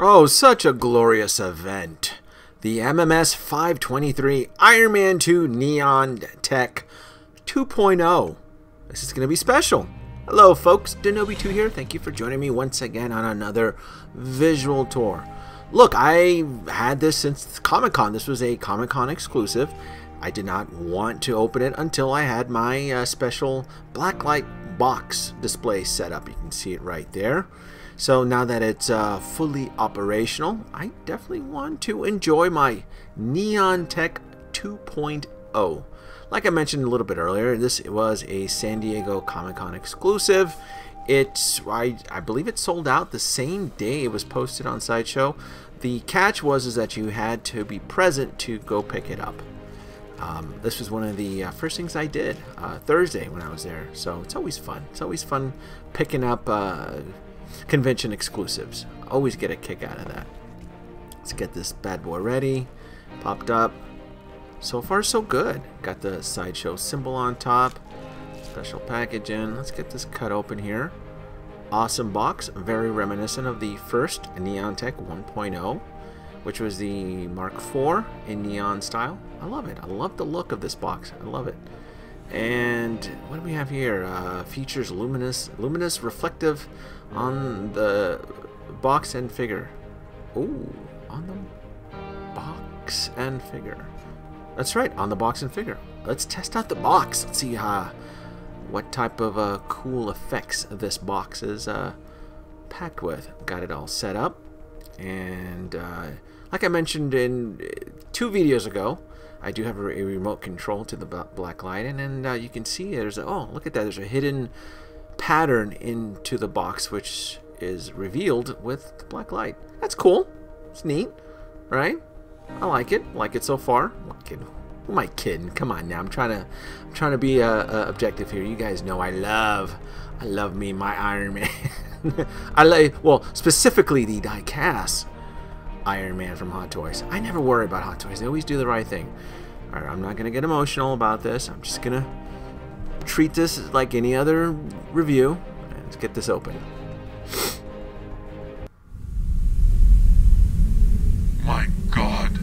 Oh, such a glorious event. The MMS 523 Iron Man 2 Neon Tech 2.0. This is going to be special. Hello folks, Danoby2 here. Thank you for joining me once again on another visual tour. Look, I had this since Comic-Con. This was a Comic-Con exclusive. I did not want to open it until I had my special blacklight box display set up. You can see it right there. So now that it's fully operational, I definitely want to enjoy my Neon Tech 2.0. Like I mentioned a little bit earlier, this was a San Diego Comic Con exclusive. I believe it sold out the same day it was posted on Sideshow. The catch was that you had to be present to go pick it up. This was one of the first things I did Thursday when I was there, so it's always fun. It's always fun picking up convention exclusives. Always get a kick out of that. Let's get this bad boy ready. Popped up. So far so good. Got the Sideshow symbol on top. Special package in. Let's get this cut open here. Awesome box. Very reminiscent of the first Neon Tech 1.0. which was the Mark IV in neon style. I love it. I love the look of this box. I love it. And what do we have here? Features luminous reflective on the box and figure. Ooh, on the box and figure. That's right, on the box and figure. Let's test out the box. Let's see what type of cool effects this box is packed with. Got it all set up. And like I mentioned in 2 videos ago, I do have a remote control to the black light, and you can see there's oh, look at that, there's a hidden pattern into the box which is revealed with the black light. That's cool. It's neat, right? I like it. Like it so far. Who am I kidding? Come on now. I'm trying to be objective here. You guys know I love me my Iron Man. I like, well, specifically the die-cast Iron Man from Hot Toys. I never worry about Hot Toys. They always do the right thing. All right, I'm not going to get emotional about this. I'm just going to treat this like any other review. Let's get this open. My God,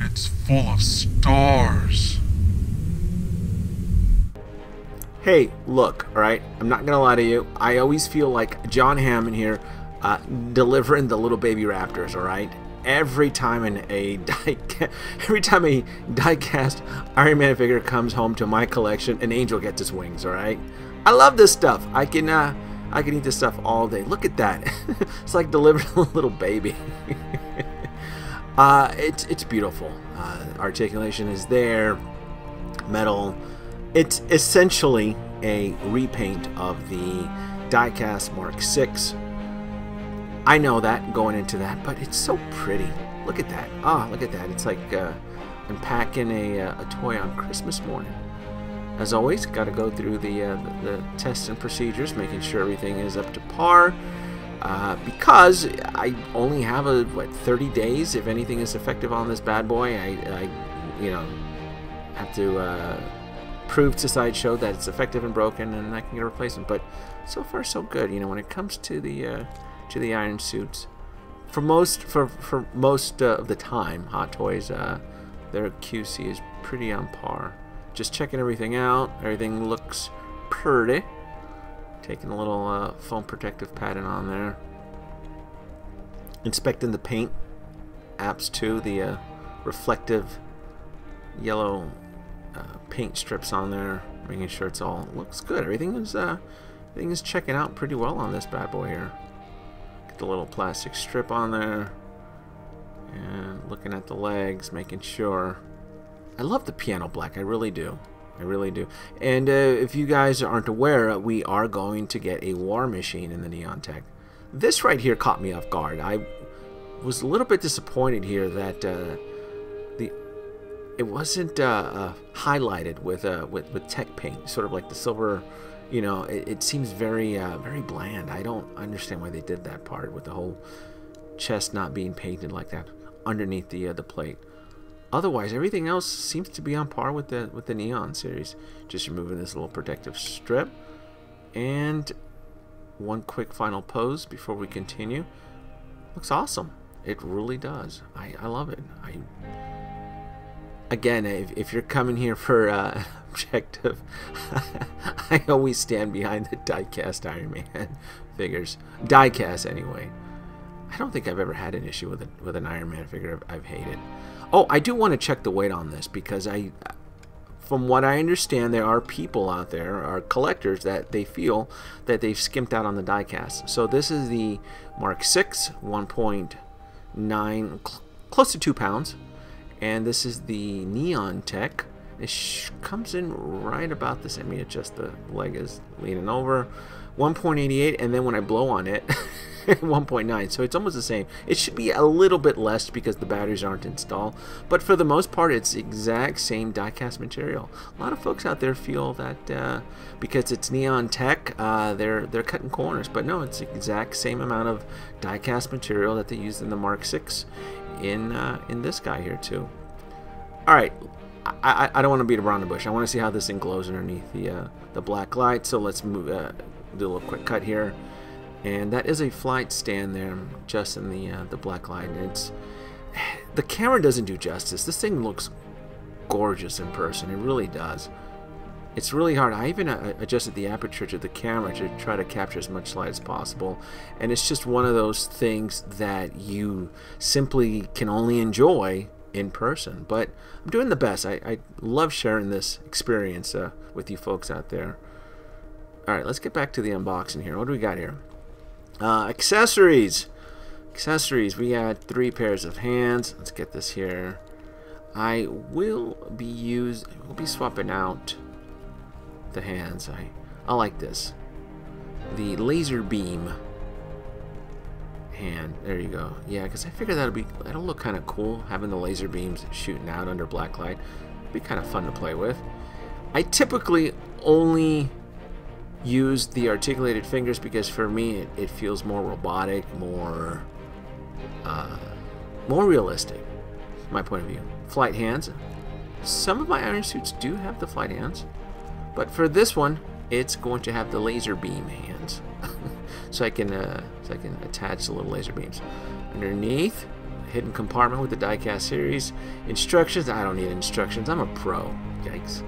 it's full of stars. Hey, look, all right, I'm not gonna lie to you. I always feel like John Hammond here delivering the little baby Raptors, all right? Every time a die-cast Iron Man figure comes home to my collection, an angel gets its wings, all right? I love this stuff. I can eat this stuff all day. Look at that. It's like delivering a little baby. It's beautiful. Articulation is there. Metal. It's essentially a repaint of the die-cast Mark VI. I know that going into that, but it's so pretty. Look at that. Ah, oh, look at that. It's like unpacking a toy on Christmas morning. As always, got to go through the tests and procedures, making sure everything is up to par. Because I only have a 30 days. If anything is effective on this bad boy, I you know, have to. Proved to Sideshow that it's effective and broken, and I can get a replacement. But so far, so good. You know, when it comes to the iron suits, for most of the time, Hot Toys their QC is pretty on par. Just checking everything out. Everything looks pretty. Taking a little foam protective pattern on there. Inspecting the paint. Apps too. The reflective yellow. Paint strips on there, making sure it's all looks good. Everything is checking out pretty well on this bad boy here. Get the little plastic strip on there, and looking at the legs, making sure. I love the piano black. I really do. I really do. And if you guys aren't aware, we are going to get a War Machine in the Neon Tech. This right here caught me off guard. I was a little bit disappointed here that it wasn't highlighted with tech paint, sort of like the silver. You know, it seems very very bland. I don't understand why they did that part with the whole chest not being painted like that underneath the plate. Otherwise, everything else seems to be on par with the Neon series. Just removing this little protective strip, and one quick final pose before we continue. looks awesome. It really does. I love it. Again, if you're coming here for objective, I always stand behind the die-cast Iron Man figures. Die-cast, anyway. I don't think I've ever had an issue with an Iron Man figure I've hated. Oh, I do want to check the weight on this, because from what I understand, there are people out there, are collectors, that they feel that they've skimped out on the die-cast. So this is the Mark VI, 1.9, close to 2 pounds. And this is the Neon Tech. It comes in right about this. I mean, it's just the leg is leaning over. 1.88, and then when I blow on it, 1.9. So it's almost the same. It should be a little bit less because the batteries aren't installed. But for the most part, it's the exact same die-cast material. A lot of folks out there feel that because it's Neon Tech, they're cutting corners. But no, it's the exact same amount of die-cast material that they used in the Mark VI. In this guy here too. All right, I don't want to beat around the bush. I want to see how this thing glows underneath the black light. So let's move, do a little quick cut here, and that is a flight stand there, just in the black light. And it's, the camera doesn't do justice. This thing looks gorgeous in person. It really does. It's really hard. I even adjusted the aperture to the camera to try to capture as much light as possible. And it's just one of those things that you simply can only enjoy in person. But I'm doing the best. I love sharing this experience with you folks out there. All right, let's get back to the unboxing here. What do we got here? Accessories. Accessories. We got 3 pairs of hands. Let's get this here. I will be swapping out the hands. I like this, the laser beam hand. There you go. Yeah, because I figured that'll look kind of cool, having the laser beams shooting out under black light. It'd be kind of fun to play with. I typically only use the articulated fingers because for me it feels more robotic, more realistic, my point of view. Flight hands. Some of my iron suits do have the flight hands. But for this one, it's going to have the laser beam hands, so I can attach the little laser beams underneath. Hidden compartment with the diecast series instructions. I don't need instructions. I'm a pro. Yikes.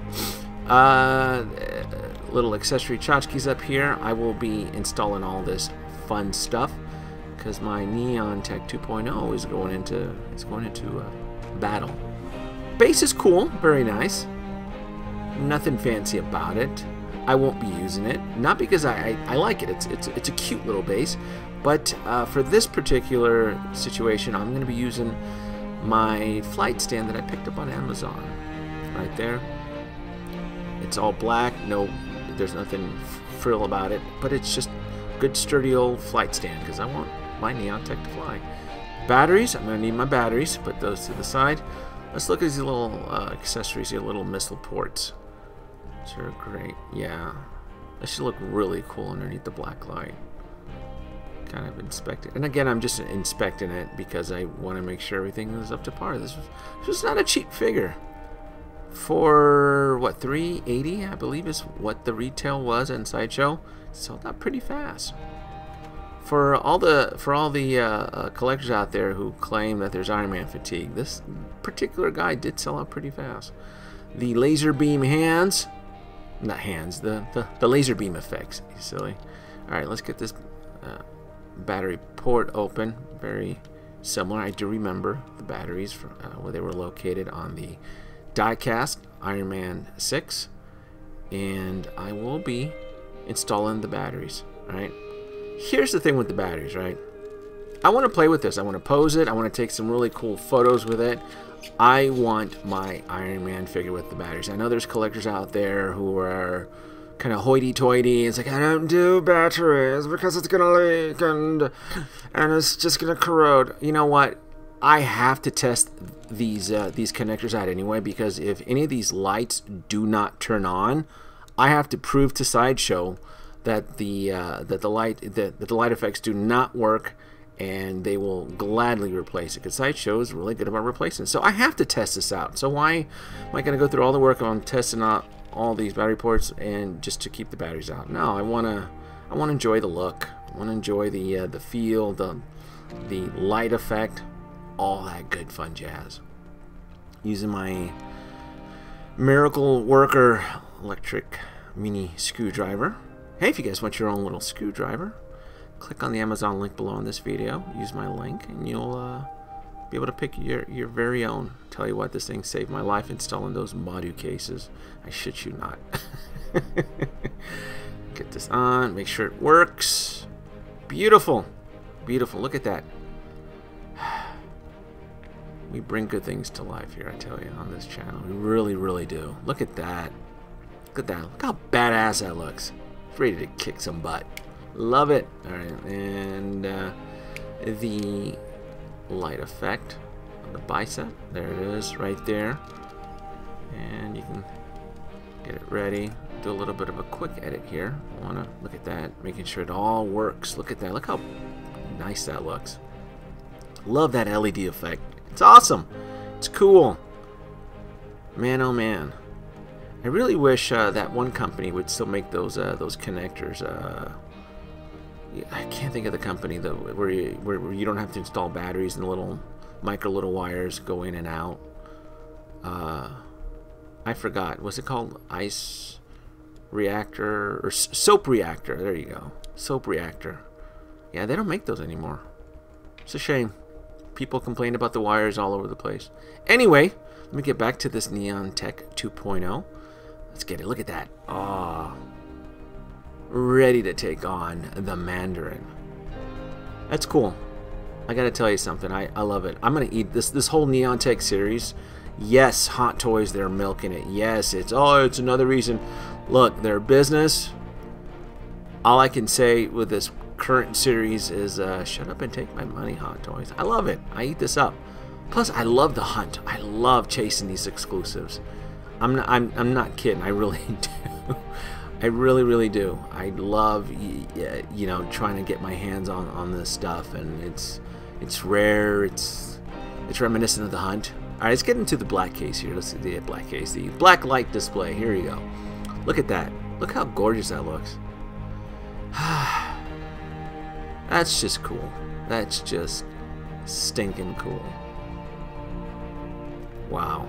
Little accessory tchotchkes up here. I will be installing all this fun stuff because my Neon Tech 2.0 is going into battle. Base is cool. Very nice. Nothing fancy about it. I won't be using it, not because I like it. It's a cute little base, but for this particular situation, I'm going to be using my flight stand that I picked up on Amazon. Right there. It's all black. No, there's nothing frill about it, but it's just good sturdy old flight stand because I want my Neon Tech to fly. Batteries. I'm going to need my batteries. Put those to the side. Let's look at these little accessories, these little missile ports. Sure, great. Yeah, that should look really cool underneath the black light. Kind of inspect it, and again, I'm just inspecting it because I want to make sure everything is up to par. This is not a cheap figure. For what, $380, I believe is what the retail was in Sideshow. Sold out pretty fast. For all the collectors out there who claim that there's Iron Man fatigue, this particular guy did sell out pretty fast. The laser beam hands, not hands, the laser beam effects. You silly. All right, let's get this battery port open. Very similar. I do remember the batteries from where they were located on the die-cast Iron Man 6, and I will be installing the batteries. All right. Here's the thing with the batteries, right? I want to play with this. I want to pose it. I want to take some really cool photos with it. I want my Iron Man figure with the batteries. I know there's collectors out there who are kind of hoity-toity. It's like, I don't do batteries because it's going to leak and it's just going to corrode. You know what? I have to test these connectors out anyway, because if any of these lights do not turn on, I have to prove to Sideshow that the light effects do not work, and they will gladly replace it, because Sideshow is really good about replacing it. So I have to test this out. So why am I going to go through all the work on testing out all these battery ports and just to keep the batteries out? No, I want to enjoy the look. I want to enjoy the feel, the the light effect, all that good fun jazz. Using my Miracle Worker electric mini screwdriver. Hey, if you guys want your own little screwdriver, click on the Amazon link below in this video, use my link, and you'll be able to pick your very own. Tell you what, this thing saved my life installing those Madu cases. I shit you not. Get this on, make sure it works. Beautiful, beautiful, look at that. We bring good things to life here, I tell you, on this channel. We really, really do. Look at that. Look at that. Look how badass that looks. It's ready to kick some butt. Love it. All right, and the light effect on the bicep. There it is, right there. And you can get it ready. Do a little bit of a quick edit here. I want to look at that, making sure it all works. Look at that. Look how nice that looks. Love that LED effect. It's awesome. It's cool. Man, oh man. I really wish that one company would still make those connectors. I can't think of the company though, where you don't have to install batteries and little wires go in and out. I forgot. Was it called Ice Reactor or Soap Reactor? There you go. Soap Reactor. Yeah, they don't make those anymore. It's a shame. People complain about the wires all over the place. Anyway, let me get back to this Neon Tech 2.0. Let's get it. Look at that. Ah, ready to take on the Mandarin. That's cool. I gotta tell you something. I love it. I'm gonna eat this whole Neon Tech series. Yes, Hot Toys, they're milking it. Yes, it's another reason. Look, their business. All I can say with this current series is shut up and take my money, Hot Toys. I love it. I eat this up. Plus, I love the hunt. I love chasing these exclusives. I'm not kidding. I really do. I really, really do. I love, you know, trying to get my hands on this stuff, and it's rare. It's reminiscent of the hunt. All right, let's get into the black case here. Let's see the black case, the black light display. Here you go. Look at that. Look how gorgeous that looks. That's just cool. That's just stinking cool. Wow.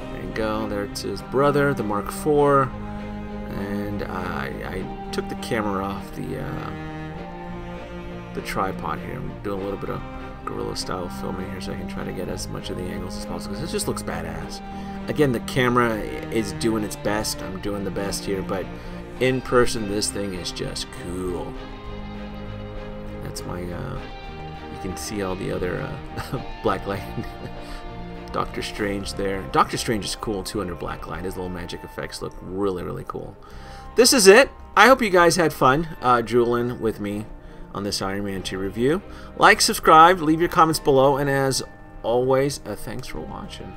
There you go. There's his brother, the Mark IV. And I took the camera off the tripod here. I'm doing a little bit of guerrilla style filming here so I can try to get as much of the angles as possible, because it just looks badass. Again, the camera is doing its best. I'm doing the best here, but in person, this thing is just cool. That's my, you can see all the other blacklight. Doctor Strange there. Doctor Strange is cool too under blacklight. His little magic effects look really, really cool. This is it. I hope you guys had fun drooling with me on this Iron Man 2 review. Like, subscribe, leave your comments below, and as always, thanks for watching.